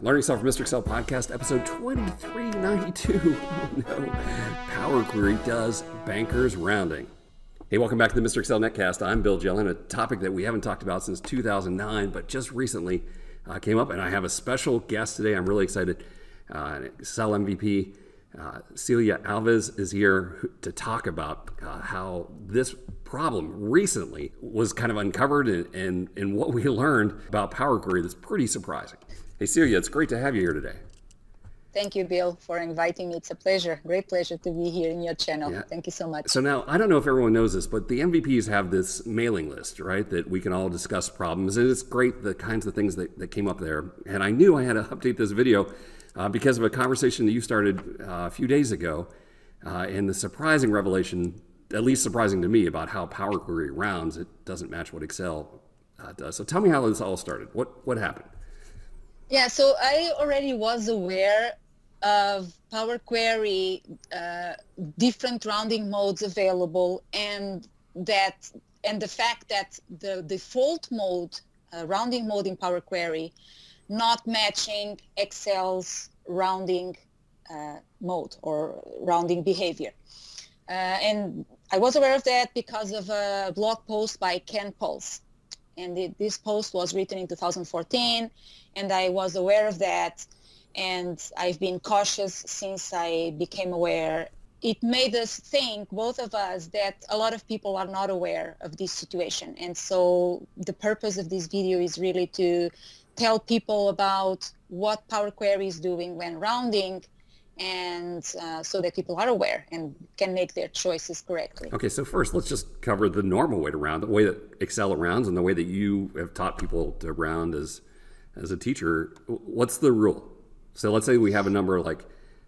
Learning Stuff from Mr. Excel Podcast, episode 2392. Oh no, Power Query does Banker's Rounding. Hey, welcome back to the Mr. Excel Netcast. I'm Bill Jelen, a topic that we haven't talked about since 2009, but just recently came up, and I have a special guest today. I'm really excited. Excel MVP Celia Alves is here to talk about how this problem recently was kind of uncovered and what we learned about Power Query that's pretty surprising. Hey, Celia, it's great to have you here today. Thank you, Bill, for inviting me. It's a pleasure, great pleasure to be here in your channel. Yeah. Thank you so much. So now, I don't know if everyone knows this, but the MVPs have this mailing list, right, that we can all discuss problems. And it's great, the kinds of things that came up there. And I knew I had to update this video because of a conversation that you started a few days ago and the surprising revelation, at least surprising to me, about how Power Query rounds. It doesn't match what Excel does. So tell me how this all started. What happened? Yeah, so I already was aware of Power Query, different rounding modes available, and the fact that the default mode, rounding mode in Power Query, not matching Excel's rounding mode or rounding behavior. And I was aware of that because of a blog post by Ken Puls. And this post was written in 2014, and I was aware of that, and I've been cautious since I became aware. It made us think, both of us, that a lot of people are not aware of this situation. And so the purpose of this video is really to tell people about what Power Query is doing when rounding, and so that people are aware and can make their choices correctly. Okay, so first let's just cover the normal way to round, the way that Excel rounds and the way that you have taught people to round as a teacher. What's the rule? So let's say we have a number like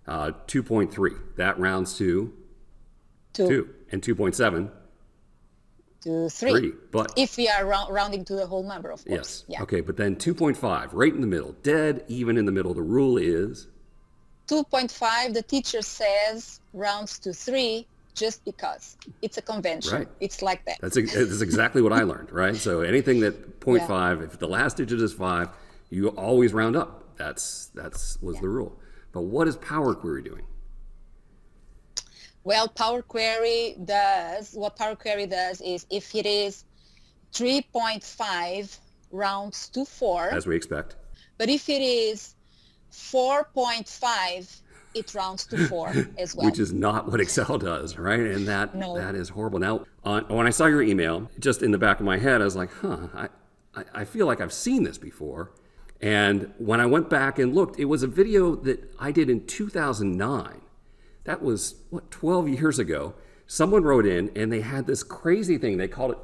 2.3. That rounds to 2. And 2.7. to 3. But if we are rounding to the whole number, of course. Yes, yeah. Okay, but then 2.5, right in the middle, dead even in the middle. The rule is? 2.5, the teacher says, rounds to 3 just because. It's a convention. Right. It's like that. That's exactly what I learned, right? So anything that 0.5, if the last digit is 5, you always round up. That was the rule. But what is Power Query doing? Well, Power Query does, what Power Query does is, if it is 3.5, rounds to 4. As we expect. But if it is 4.5, it rounds to 4 as well. Which is not what Excel does, right? And that is horrible. Now, when I saw your email, just in the back of my head, I was like, huh, I feel like I've seen this before. And when I went back and looked, it was a video that I did in 2009. That was, what, 12 years ago. Someone wrote in and they had this crazy thing. They called it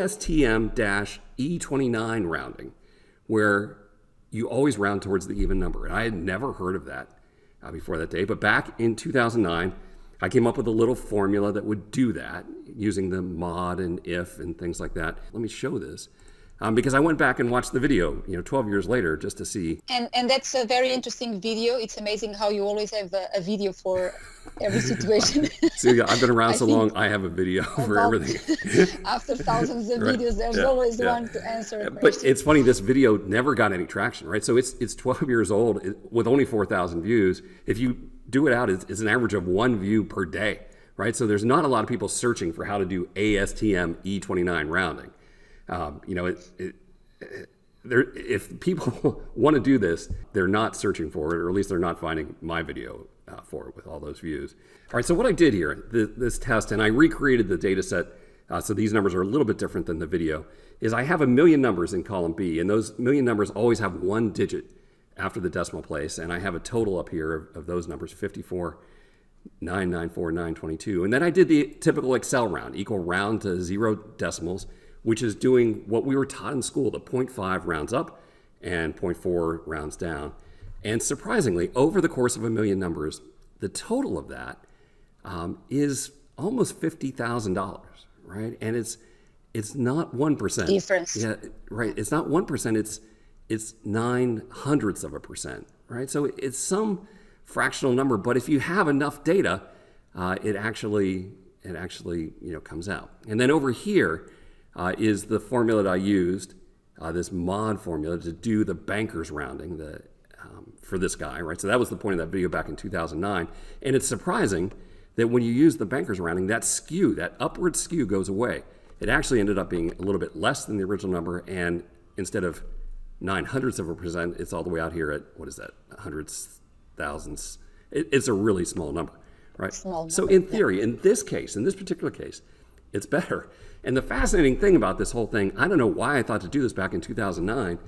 ASTM-E29 rounding, where you always round towards the even number. And I had never heard of that before that day. But back in 2009, I came up with a little formula that would do that using the mod and if and things like that. Let me show this because I went back and watched the video, 12 years later, just to see. And that's a very interesting video. It's amazing how you always have a video for every situation. See, I've been around so long, I have a video for everything. After thousands of videos, there's always one to answer a question. But it's funny, this video never got any traction, right? So it's 12 years old with only 4,000 views. If you do it out, it's an average of 1 view per day, right? So there's not a lot of people searching for how to do ASTM-E29 rounding. If people want to do this, they're not searching for it, or at least they're not finding my video for it with all those views. All right, so what I did here, this test, and I recreated the data set, so these numbers are a little bit different than the video, is I have 1,000,000 numbers in column B, and those 1,000,000 numbers always have 1 digit after the decimal place, and I have a total up here of those numbers, 54, 994, 922. And then I did the typical Excel round, equal round to 0 decimals, which is doing what we were taught in school, the 0.5 rounds up and 0.4 rounds down. And surprisingly, over the course of 1,000,000 numbers, the total of that is almost $50,000, right? And it's not 1%. Difference. Yeah, right, it's not 1%, it's 0.09%, right? So it's some fractional number, but if you have enough data, it actually comes out. And then over here, is the formula that I used, this mod formula, to do the Banker's Rounding, the for this guy, right? So that was the point of that video back in 2009. And it's surprising that when you use the Banker's Rounding, that skew, that upward skew, goes away. It actually ended up being a little bit less than the original number, and instead of 0.09%, it's all the way out here at, what is that, hundreds, thousands. It's a really small number, right? Small number, so in theory, yeah. In this case, in this particular case, it's better. And the fascinating thing about this whole thing, I don't know why I thought to do this back in 2009,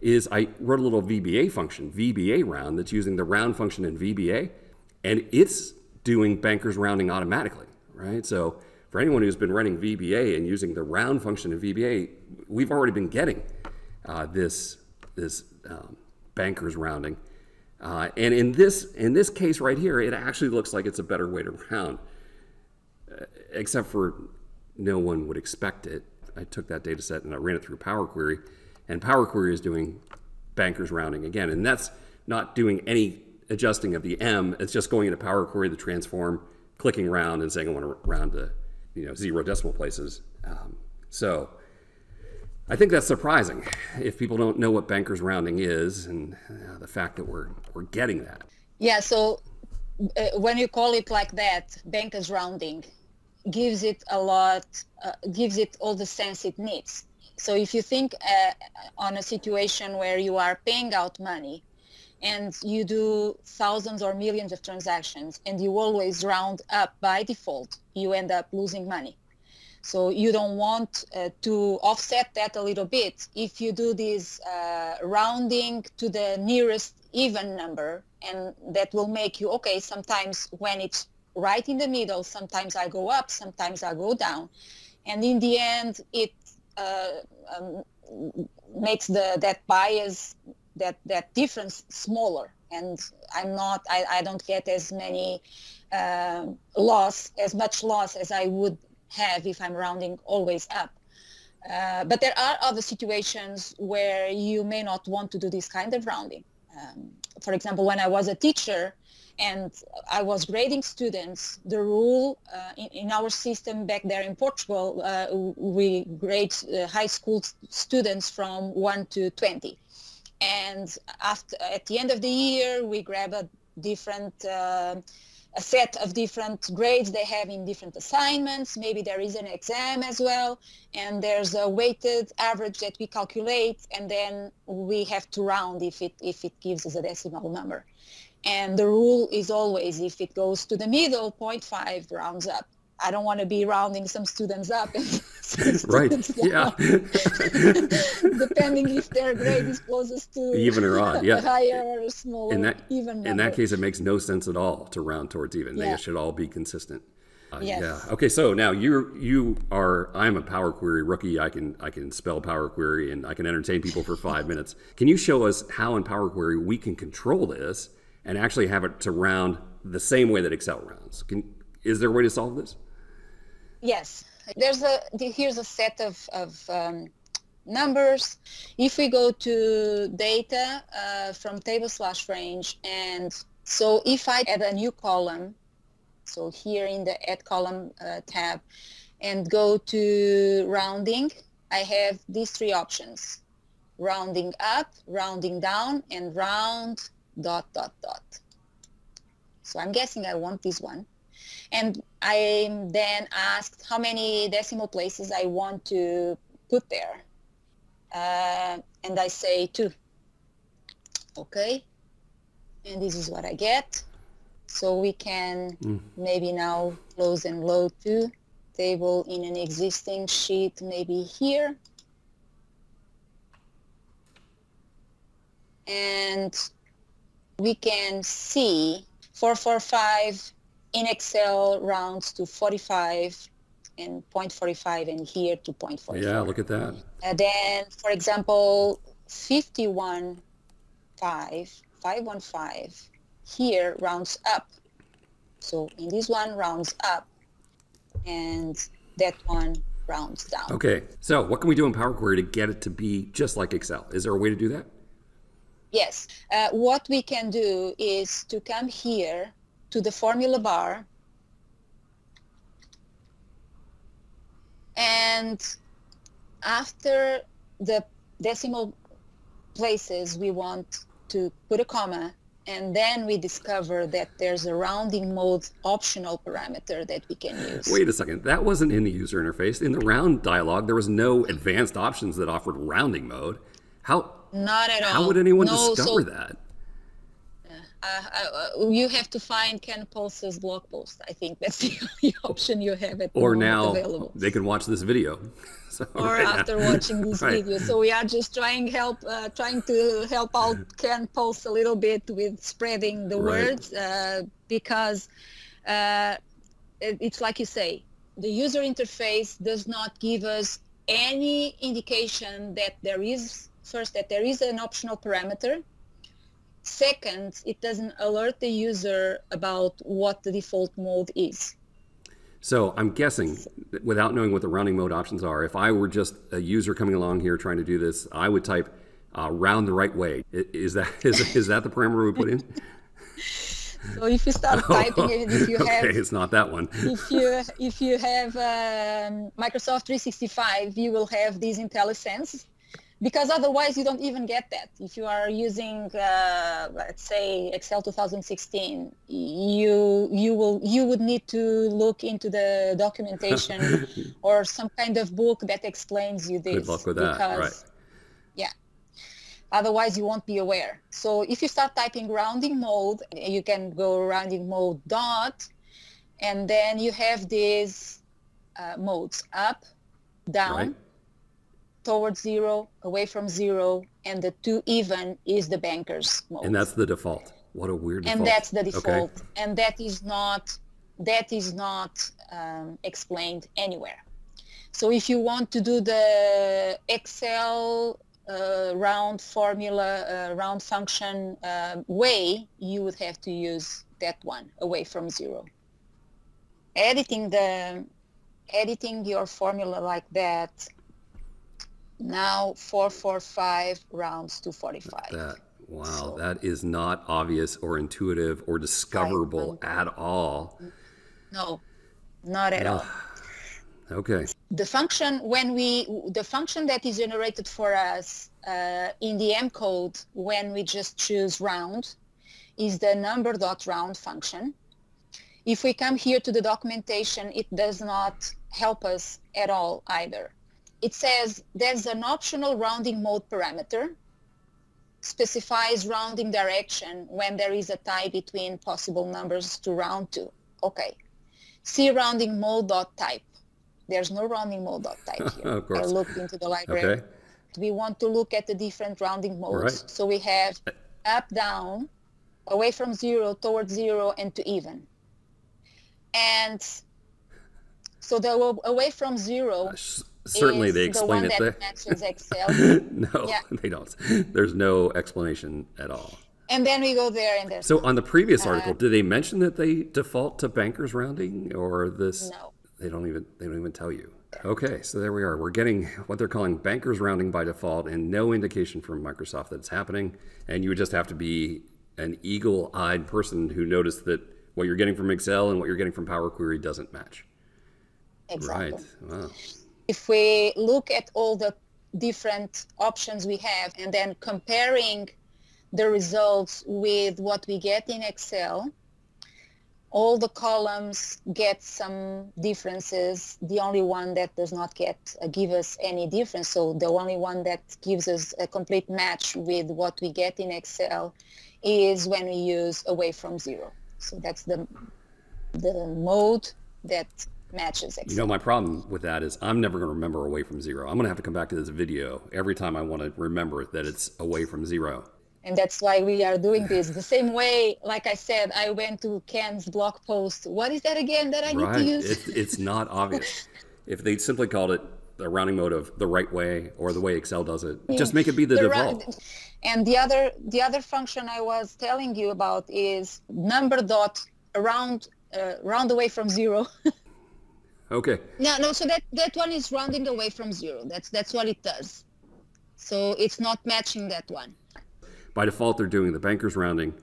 is I wrote a little VBA function, VBA round, that's using the round function in VBA, and it's doing Banker's Rounding automatically, right? So for anyone who's been running VBA and using the round function in VBA, we've already been getting this Banker's Rounding. And in this case right here, it actually looks like it's a better way to round, except for no one would expect it. I took that data set and I ran it through Power Query, and Power Query is doing Banker's Rounding again. And that's not doing any adjusting of the M. It's just going into Power Query, the transform, clicking round, and saying I want to round to, you know, 0 decimal places. So I think that's surprising if people don't know what Banker's Rounding is, and the fact that we're getting that. Yeah, so when you call it like that, Banker's Rounding, gives it a lot, gives it all the sense it needs. So if you think on a situation where you are paying out money and you do thousands or millions of transactions and you always round up by default, you end up losing money. So you don't want to offset that a little bit. If you do this rounding to the nearest even number, and that will make you, okay, sometimes when it's right in the middle, sometimes I go up, sometimes I go down. And in the end, it makes that bias, that difference smaller. And I don't get as many as much loss as I would have if I'm rounding always up. But there are other situations where you may not want to do this kind of rounding. For example, when I was a teacher and I was grading students, the rule in our system back there in Portugal, we grade high school students from 1 to 20. And at the end of the year, we grab a set of different grades they have in different assignments. Maybe there is an exam as well, and there's a weighted average that we calculate, and then we have to round if it gives us a decimal number. And the rule is always, if it goes to the middle, 0.5 rounds up. I don't want to be rounding some students up and some right. students down. Yeah. Depending if their grade is closest to even or odd, yeah. higher or smaller. In that case, it makes no sense at all to round towards even. Yeah. They should all be consistent. Yes. Yeah. Okay. So now I'm a Power Query rookie. I can spell Power Query, and I can entertain people for 5 minutes. Can you show us how in Power Query we can control this and actually have it to round the same way that Excel rounds? Is there a way to solve this? Yes, here's a set of numbers. If we go to data from table/range, and so if I add a new column, so here in the add column tab, and go to rounding, I have these three options: rounding up, rounding down, and round ... So I'm guessing I want this one. And I'm then asked how many decimal places I want to put there. And I say 2. Okay. And this is what I get. So we can maybe now close and load to table in an existing sheet, maybe here. And we can see 445 in Excel rounds to 45 and 0.45, and here to 0.45. Yeah, look at that. And then, for example, 515 here rounds up. So in this one rounds up, and that one rounds down. Okay, so what can we do in Power Query to get it to be just like Excel? Is there a way to do that? Yes, what we can do is to come here to the formula bar and after the decimal places we want to put a comma, And then we discover that there's a rounding mode optional parameter that we can use. Wait a second, that wasn't in the user interface. In the round dialog, there was no advanced options that offered rounding mode. Not at all. How would anyone discover that? You have to find Ken Puls' blog post. I think that's the only option you have at the moment available. Or now they can watch this video. Or after watching this video. So we are just trying to help out Ken Puls a little bit with spreading the words because it's like you say, the user interface does not give us any indication that there is, first, that there is an optional parameter. Second, it doesn't alert the user about what the default mode is. So I'm guessing, without knowing what the rounding mode options are, if I were just a user coming along here trying to do this, I would type round the right way. Is that the parameter we put in? So if you start typing it, if you have, it's not that one. if you have Microsoft 365, you will have these IntelliSense. Because otherwise you don't even get that. If you are using, let's say, Excel 2016, you would need to look into the documentation or some kind of book that explains you this. Good luck with that, right? Yeah. Otherwise you won't be aware. So if you start typing rounding mode, you can go rounding mode dot, and then you have these modes up, down. Right. Towards zero, away from zero, and the two even is the banker's mode. And that's the default. What a weird default. And that's the default. Okay. And that is not explained anywhere. So if you want to do the Excel round formula, round function way, you would have to use that one, away from zero. Editing your formula like that. Now 445 rounds to 45. Wow, so that is not obvious or intuitive or discoverable at all. No, not at all. Okay. The function the function that is generated for us in the M code when we just choose round is the number.round function. If we come here to the documentation, it does not help us at all either. It says there's an optional rounding mode parameter, specifies rounding direction when there is a tie between possible numbers to round to. Okay. See rounding mode.type. There's no rounding mode.type here. Of course. I looked into the library. Okay. We want to look at the different rounding modes. Right. So we have up, down, away from zero, towards zero, and to even. And so the away from zero... Certainly they explain it there. No, they don't. There's no explanation at all. And then we go there and there's... So on the previous article, did they mention that they default to banker's rounding or this? No. They don't even tell you. Okay, so there we are. We're getting what they're calling banker's rounding by default and no indication from Microsoft that it's happening. And you would just have to be an eagle-eyed person who noticed that what you're getting from Excel and what you're getting from Power Query doesn't match. Exactly. Right, wow. If we look at all the different options we have and then comparing the results with what we get in Excel, all the columns get some differences. The only one that does not give us any difference, so the only one that gives us a complete match with what we get in Excel is when we use away from zero. So that's the mode that matches Excel. You know, my problem with that is I'm never going to remember away from zero. I'm going to have to come back to this video every time I want to remember that it's away from zero. And that's why we are doing this. The same way, like I said, I went to Ken's blog post. What is that again that I need to use? It's not obvious. If they simply called it the rounding mode of the right way or the way Excel does it, just make it be the default. And the other function I was telling you about is number dot round away from zero. Okay. No, so that one is rounding away from zero. That's what it does. So it's not matching that one. By default, they're doing the banker's rounding,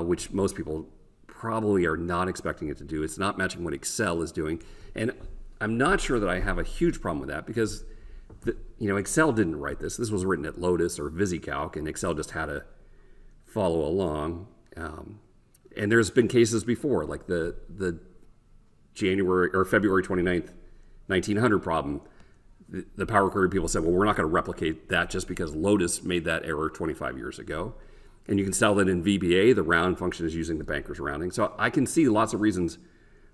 which most people probably are not expecting it to do. It's not matching what Excel is doing. And I'm not sure that I have a huge problem with that because, Excel didn't write this. This was written at Lotus or VisiCalc, and Excel just had to follow along. And there's been cases before, like the January or February 29th, 1900 problem. The Power Query people said, well, we're not going to replicate that just because Lotus made that error 25 years ago. And you can sell that in VBA. The round function is using the Banker's Rounding. So I can see lots of reasons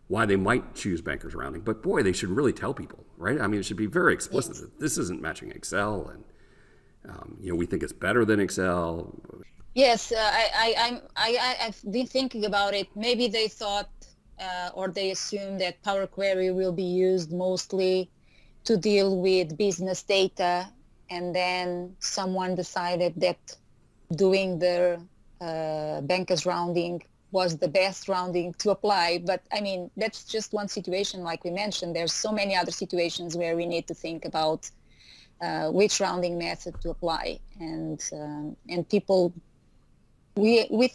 why they might choose Banker's Rounding. But boy, they should really tell people, right? I mean, it should be very explicit that this isn't matching Excel. And, you know, we think it's better than Excel. Yes, I've been thinking about it. Maybe they thought or they assumed that Power Query will be used mostly to deal with business data, and then someone decided that doing the Banker's Rounding was the best rounding to apply. But I mean, that's just one situation. Like we mentioned, there's so many other situations where we need to think about which rounding method to apply, and people, I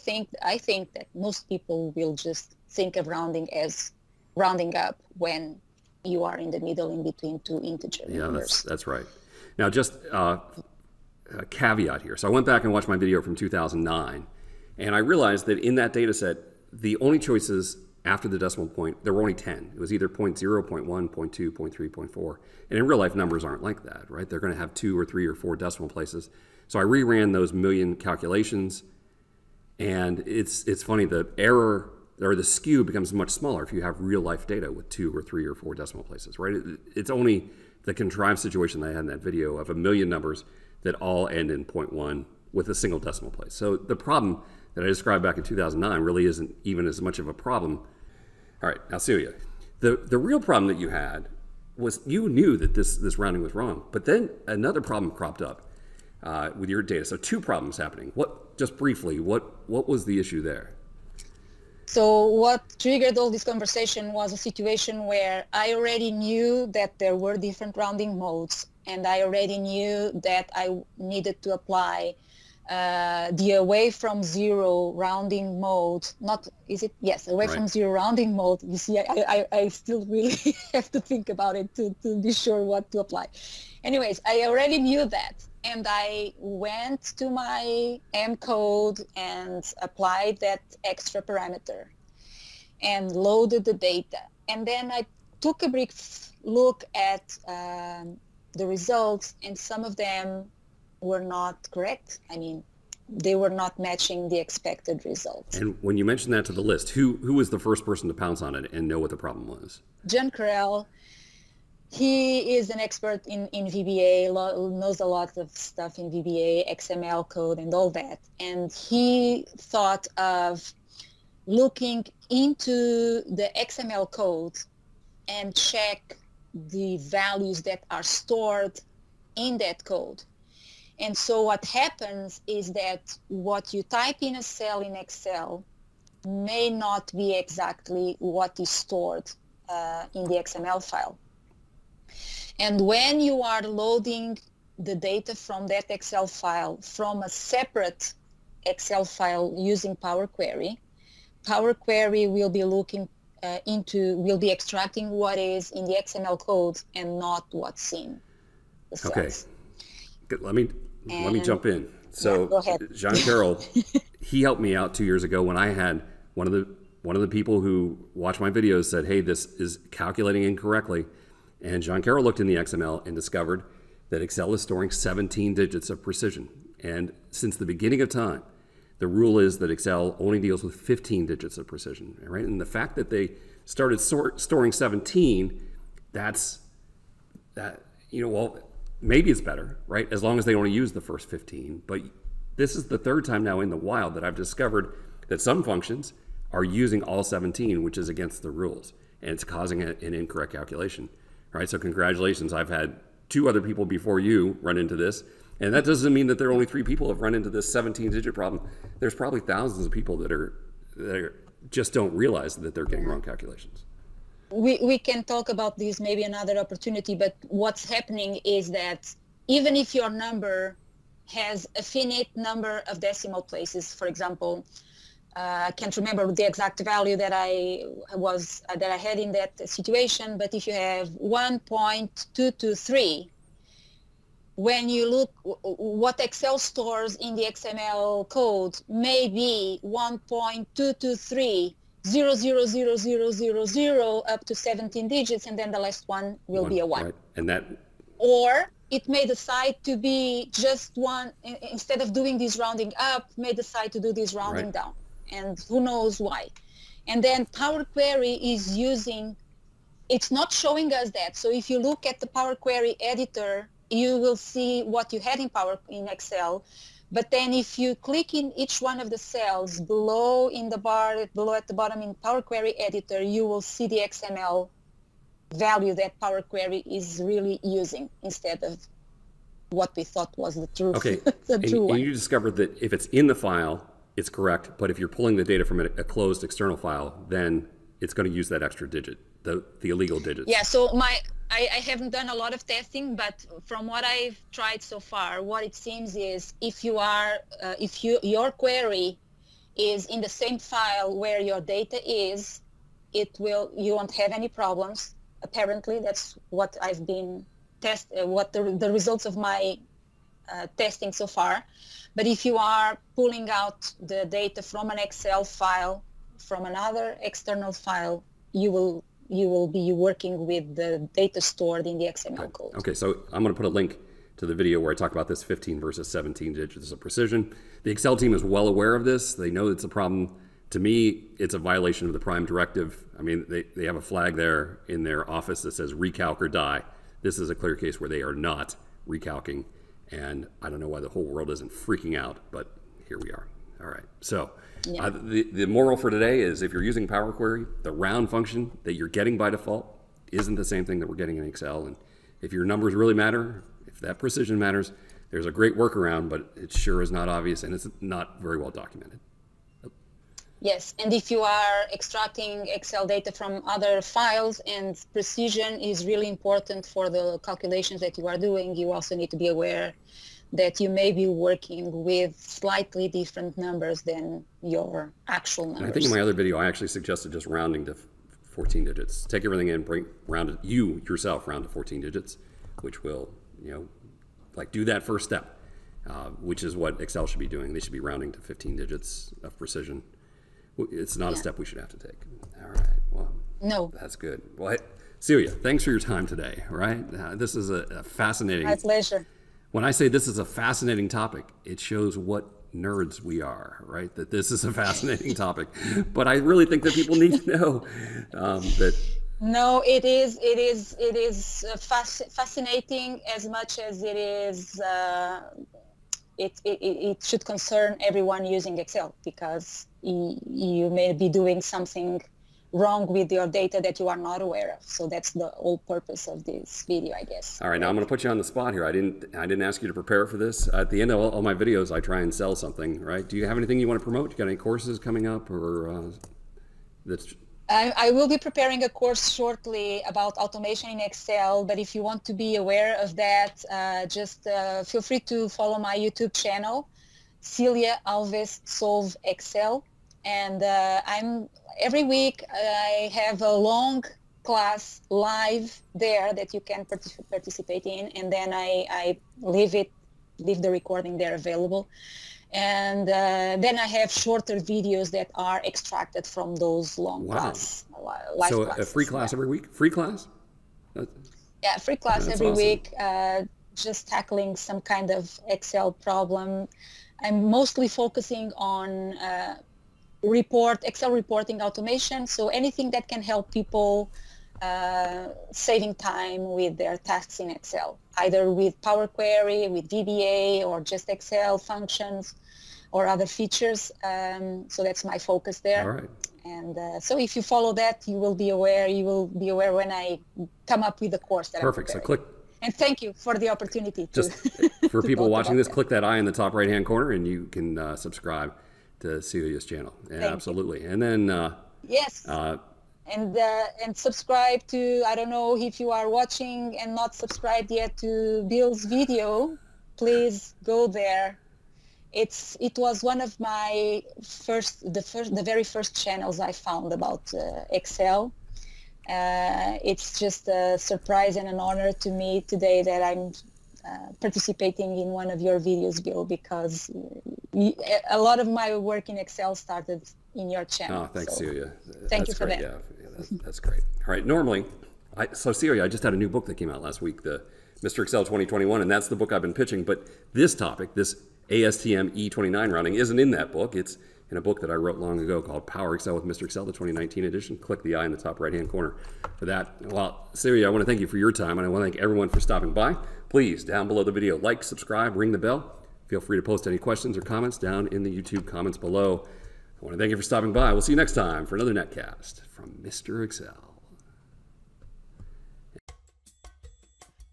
think that most people will just think of rounding as rounding up when you are in the middle in between two integer numbers. Yeah, that's right. Now, just a caveat here. So I went back and watched my video from 2009, and I realized that in that data set, the only choices after the decimal point, there were only 10. It was either 0.0, 0.1, 0.2, 0.3, 0.4. And in real life, numbers aren't like that, right? They're going to have 2 or 3 or 4 decimal places. So I reran those million calculations, and it's funny, the error or the skew becomes much smaller if you have real life data with 2 or 3 or 4 decimal places, right? It's only the contrived situation that I had in that video of a million numbers that all end in 0.1 with a single decimal place. So the problem that I described back in 2009 really isn't even as much of a problem. All right, now Celia, the real problem that you had was you knew that this rounding was wrong, but then another problem cropped up with your data. So two problems happening. Just briefly, what was the issue there? So what triggered all this conversation was a situation where I already knew that there were different rounding modes, and I already knew that I needed to apply the away from zero rounding mode. Away from zero rounding mode. You see, I still really have to think about it to be sure what to apply. Anyways, I already knew that, and I went to my M code and applied that extra parameter and loaded the data. And then I took a brief look at the results, and some of them were not correct. I mean, they were not matching the expected results. And when you mentioned that to the list, who was the first person to pounce on it and know what the problem was? Jan Karl. He is an expert in VBA, knows a lot of stuff in VBA, XML code and all that. And he thought of looking into the XML code and check the values that are stored in that code. And so what happens is that what you type in a cell in Excel may not be exactly what is stored in the XML file. And when you are loading the data from that Excel file from a separate Excel file using Power Query, Power Query will be looking will be extracting what is in the XML code and not what's in the cells. Okay. Good. Let me jump in. So yeah, Jan Karl, he helped me out 2 years ago when I had one of the people who watched my videos said, "Hey, this is calculating incorrectly." And Jan Karl looked in the XML and discovered that Excel is storing 17 digits of precision. And since the beginning of time, the rule is that Excel only deals with 15 digits of precision, right? And the fact that they started storing 17, maybe it's better, right? As long as they only use the first 15. But this is the third time now in the wild that I've discovered that some functions are using all 17, which is against the rules, and it's causing an incorrect calculation, right? So congratulations, I've had 2 other people before you run into this, and that doesn't mean that there are only 3 people have run into this 17-digit problem. There's probably thousands of people that just don't realize that they're getting wrong calculations. We can talk about this maybe another opportunity, but what's happening is that even if your number has a finite number of decimal places, for example, I can't remember the exact value that I had in that situation, but if you have 1.223, when you look what Excel stores in the XML code, maybe 1.223 0000000 up to 17 digits, and then the last one will be a 1. Right. And that, or it may decide to be just one, instead of doing this rounding up, may decide to do this rounding down, and who knows why. And then Power Query is using, it's not showing us that. So if you look at the Power Query editor, you will see what you had in Excel. But then if you click in each one of the cells below in the bar, below at the bottom in Power Query Editor, you will see the XML value that Power Query is really using instead of what we thought was the truth. Okay, and you discovered that if it's in the file, it's correct, but if you're pulling the data from a closed external file, then it's going to use that extra digit, the illegal digits. Yeah, so I haven't done a lot of testing, but from what I've tried so far, what it seems is if you are, your query is in the same file where your data is, you won't have any problems. Apparently, that's what I've been what the results of my testing so far. But if you are pulling out the data from an Excel file, from another external file, you will be working with the data stored in the XML code. Okay, so I'm going to put a link to the video where I talk about this 15 versus 17 digits of precision. The Excel team is well aware of this. They know it's a problem. To me, it's a violation of the prime directive. I mean, they have a flag there in their office that says recalc or die. This is a clear case where they are not recalcing, and I don't know why the whole world isn't freaking out, but here we are. All right, so the moral for today is if you're using Power Query, the round function that you're getting by default isn't the same thing that we're getting in Excel. And if your numbers really matter, if that precision matters, there's a great workaround, but it sure is not obvious, and it's not very well documented. Yes, and if you are extracting Excel data from other files, and precision is really important for the calculations that you are doing, you also need to be aware that you may be working with slightly different numbers than your actual numbers. And I think in my other video, I actually suggested just rounding to 14 digits. Take everything in, round it, you yourself round to 14 digits, which will, you know, like do that first step, which is what Excel should be doing. They should be rounding to 15 digits of precision. It's not a step we should have to take. All right. Well, no. That's good. Well, hey, Celia, thanks for your time today. Right. This is a fascinating. My pleasure. When I say this is a fascinating topic, it shows what nerds we are, right? That this is a fascinating topic, but I really think that people need to know that. No, it is fascinating as much as it is. It should concern everyone using Excel, because you may be doing something wrong with your data that you are not aware of. So that's the whole purpose of this video, I guess. All right, now I'm going to put you on the spot here. I didn't ask you to prepare for this. At the end of all my videos, I try and sell something, right? Do you have anything you want to promote? You got any courses coming up, or that's? I will be preparing a course shortly about automation in Excel, but if you want to be aware of that, just feel free to follow my YouTube channel, Celia Alves Solve Excel, and every week I have a long class live there that you can participate in, and then I leave the recording there available. And then I have shorter videos that are extracted from those long classes. Wow. So a free class every week? Free class? Yeah, free class every week. Just tackling some kind of Excel problem. I'm mostly focusing on Excel reporting automation. So anything that can help people saving time with their tasks in Excel, either with Power Query, with VBA, or just Excel functions or other features. So that's my focus there. All right. And so if you follow that, you will be aware when I come up with the course that Perfect. I'm preparing. So click. And thank you for the opportunity. For people watching this, click that eye in the top right-hand corner, and you can subscribe to Celia's channel. Yeah, absolutely. And then yes. And subscribe to, I don't know if you are watching and not subscribed yet to Bill's video, please go there. It was one of my the very first channels I found about Excel. It's just a surprise and an honor to me today that I'm participating in one of your videos, Bill, because a lot of my work in Excel started in your channel. Oh, thanks, so Celia. Thank you for that. Yeah, that's great. All right, normally, so Celia, I just had a new book that came out last week, the Mr. Excel 2021, and that's the book I've been pitching, but this topic, this ASTM-E29 rounding, isn't in that book. It's in a book that I wrote long ago called Power Excel with Mr. Excel, the 2019 edition. Click the eye in the top right-hand corner for that. Well, Celia, I want to thank you for your time, and I want to thank everyone for stopping by. Please, down below the video, like, subscribe, ring the bell. Feel free to post any questions or comments down in the YouTube comments below. I want to thank you for stopping by. We'll see you next time for another netcast from Mr. Excel.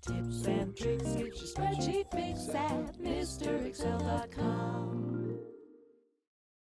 Tips and tricks, get your spreadsheet fixed at MrExcel.com.